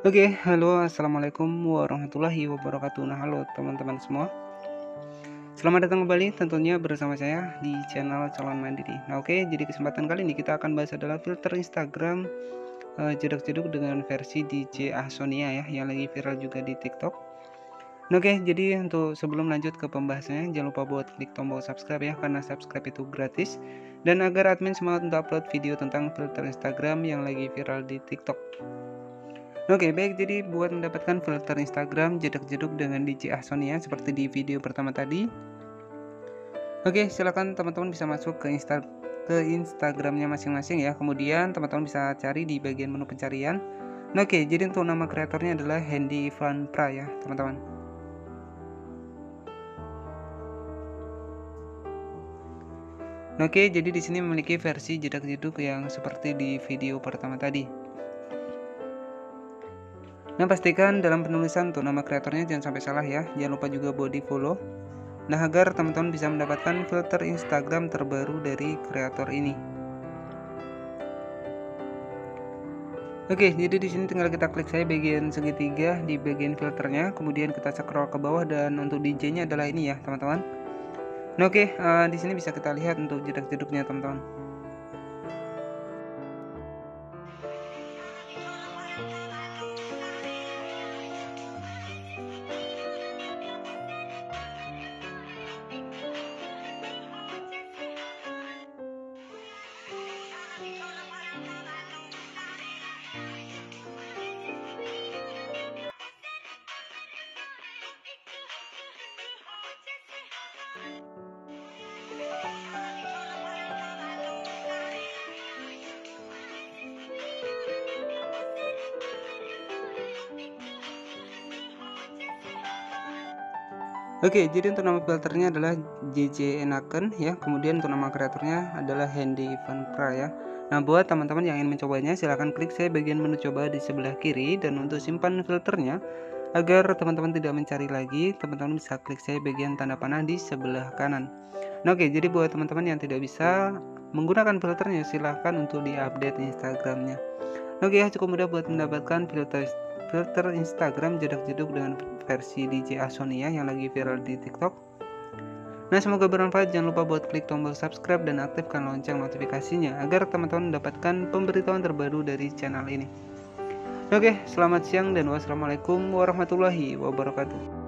Oke, halo, assalamualaikum warahmatullahi wabarakatuh. Nah, halo teman-teman semua, selamat datang kembali tentunya bersama saya di channel Calon Mandiri. Nah oke, jadi kesempatan kali ini kita akan bahas adalah filter Instagram jedag jedug dengan versi DJ Ah Sonia ya, yang lagi viral juga di TikTok. Nah, oke, jadi untuk sebelum lanjut ke pembahasannya, jangan lupa buat klik tombol subscribe ya, karena subscribe itu gratis, dan agar admin semangat untuk upload video tentang filter Instagram yang lagi viral di TikTok. Oke, baik, jadi buat mendapatkan filter Instagram jedag jedug dengan DJ Ah Sonia seperti di video pertama tadi. Oke, silakan teman-teman bisa masuk ke Instagramnya masing-masing ya. Kemudian teman-teman bisa cari di bagian menu pencarian. Nah, oke, jadi untuk nama kreatornya adalah Hendy van Pra ya, teman-teman. Nah, oke, jadi di sini memiliki versi jedag jedug yang seperti di video pertama tadi. Nah, pastikan dalam penulisan tuh nama kreatornya jangan sampai salah ya. Jangan lupa juga body follow. Nah, agar teman-teman bisa mendapatkan filter Instagram terbaru dari kreator ini. Oke, jadi di sini tinggal kita klik saja bagian segitiga di bagian filternya. Kemudian kita scroll ke bawah dan untuk DJ-nya adalah ini ya, teman-teman. Nah, oke, di sini bisa kita lihat untuk jedag-jedugnya, teman-teman. Oke, jadi untuk nama filternya adalah JJ Enaken ya. Kemudian untuk nama kreatornya adalah Hendy van Pra ya. Nah, buat teman-teman yang ingin mencobanya silahkan klik saya bagian menu coba di sebelah kiri, dan untuk simpan filternya agar teman-teman tidak mencari lagi, teman-teman bisa klik saya bagian tanda panah di sebelah kanan. Nah, oke, jadi buat teman-teman yang tidak bisa menggunakan filternya silahkan untuk diupdate Instagramnya. Nah, oke ya, cukup mudah buat mendapatkan filter Instagram jedag jedug dengan versi DJ Ah Sonia yang lagi viral di TikTok. Nah, semoga bermanfaat. Jangan lupa buat klik tombol subscribe dan aktifkan lonceng notifikasinya agar teman-teman mendapatkan pemberitahuan terbaru dari channel ini. Oke, selamat siang dan wassalamualaikum warahmatullahi wabarakatuh.